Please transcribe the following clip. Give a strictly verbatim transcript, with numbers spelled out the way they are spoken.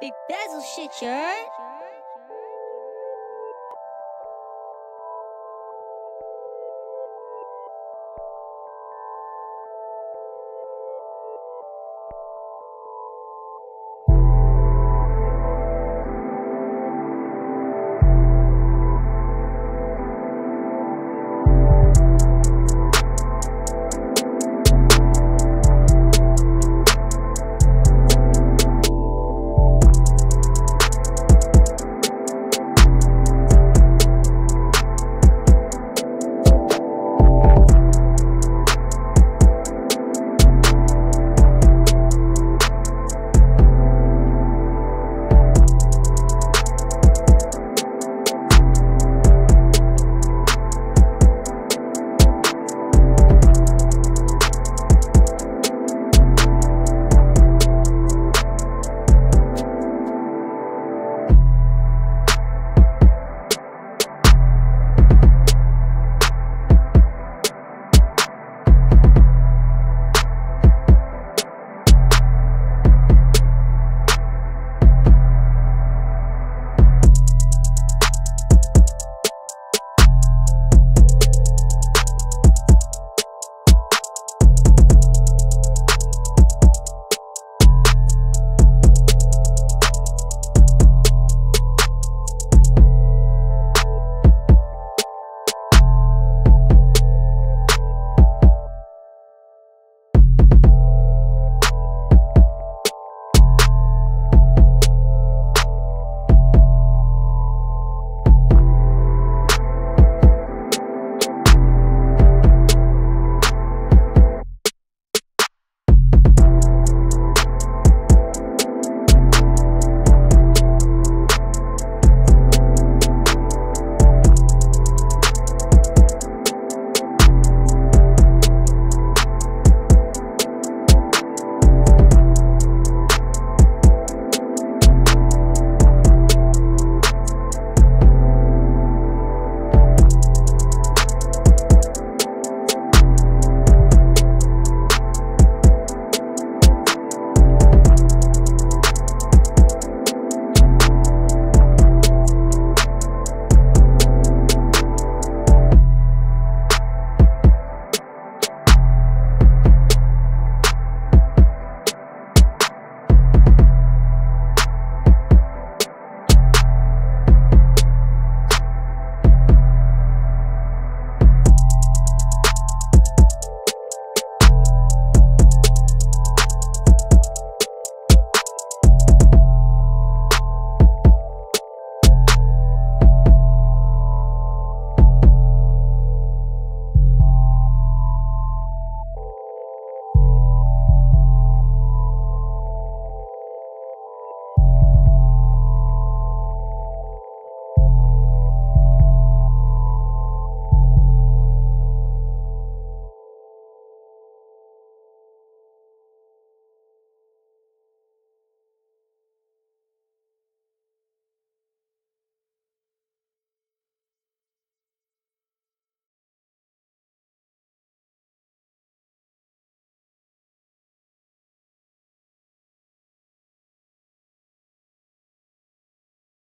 Big Bezel shit, you heard?